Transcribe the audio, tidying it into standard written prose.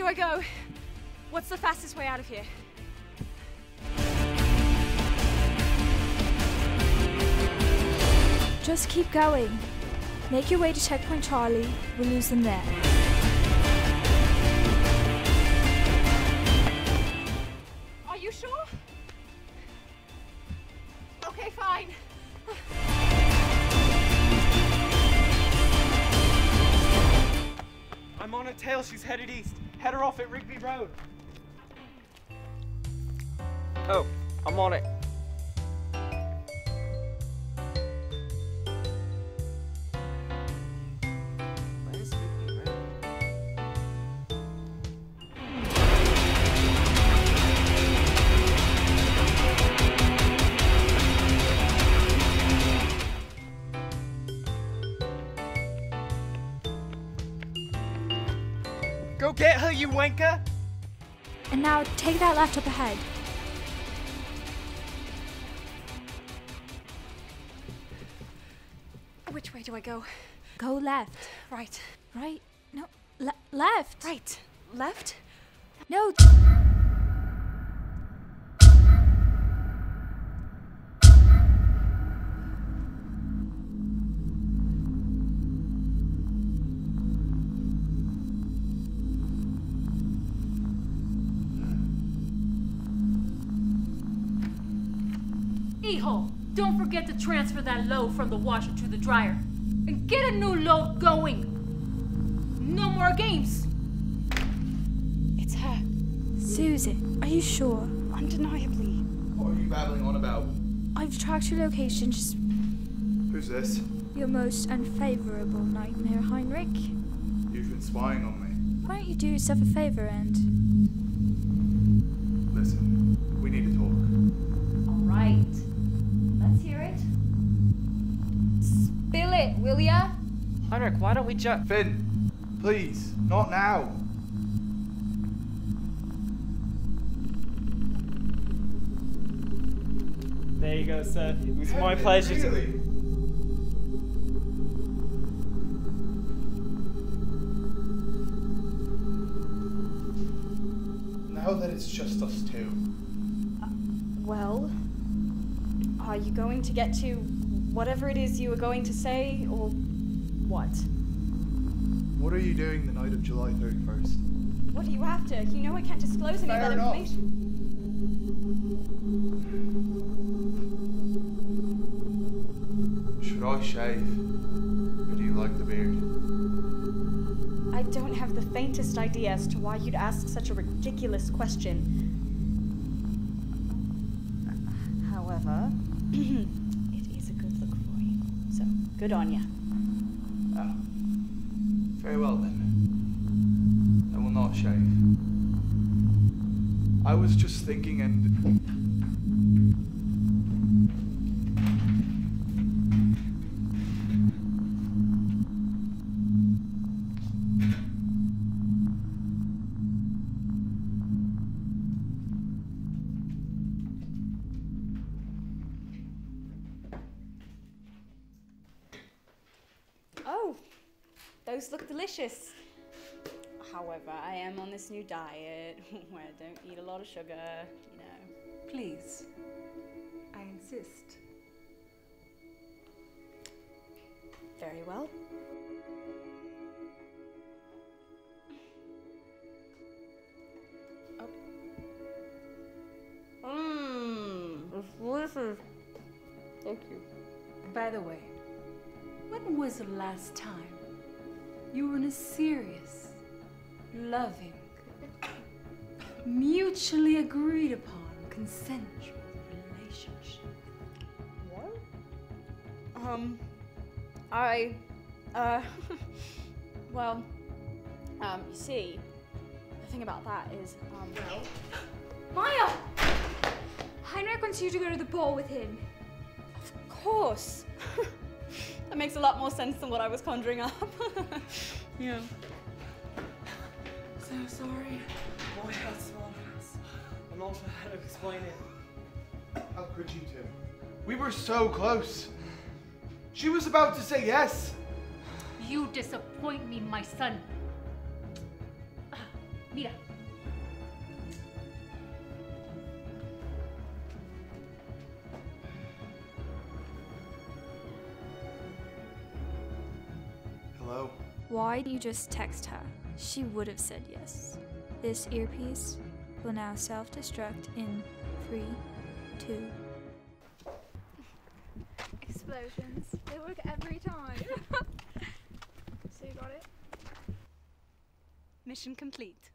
do I go? What's the fastest way out of here? Just keep going. Make your way to Checkpoint Charlie. We'll lose them there. Are you sure? Okay, fine. I'm on her tail. She's headed east. Head her off at Rigby Road. Oh, I'm on it. Go get her, you wanker! And now take that left up ahead. Which way do I go? Go left. Right. Right? No. Left. Right. Left? No. Don't forget to transfer that load from the washer to the dryer. And get a new load going. No more games. It's her. Susan, are you sure? Undeniably. What are you babbling on about? I've tracked your location, just... Who's this? Your most unfavorable nightmare, Heinrich. You've been spying on me. Why don't you do yourself a favor and... Listen, we need to talk. All right. Let's hear it. Spill it, will ya? Henrik, why don't we just... Finn, please, not now. There you go, sir. It was my pleasure to... Now that it's just us two... well... Are you going to get to whatever it is you were going to say, or what? What are you doing the night of July 31st? What are you after? You know I can't disclose any of that information. Should I shave? Or do you like the beard? I don't have the faintest idea as to why you'd ask such a ridiculous question. However... it is a good look for you, so good on ya. Oh. Very well then. I will not shave. I was just thinking Those look delicious. However, I am on this new diet where I don't eat a lot of sugar, you know. Please, I insist. Very well. Oh. It's delicious. Thank you. By the way, when was the last time you were in a serious, loving, mutually agreed upon, consensual relationship? What? Well, you see, the thing about that is, Maya! Heinrich wants you to go to the ball with him. Of course. That makes a lot more sense than what I was conjuring up. Yeah. So sorry. My head's swollen. I'm not sure how to explain it. How could you two? We were so close. She was about to say yes. You disappoint me, my son. Mira. Hello? Why didn't you just text her? She would have said yes. This earpiece will now self-destruct in 3, 2... Explosions. They work every time. So you got it? Mission complete.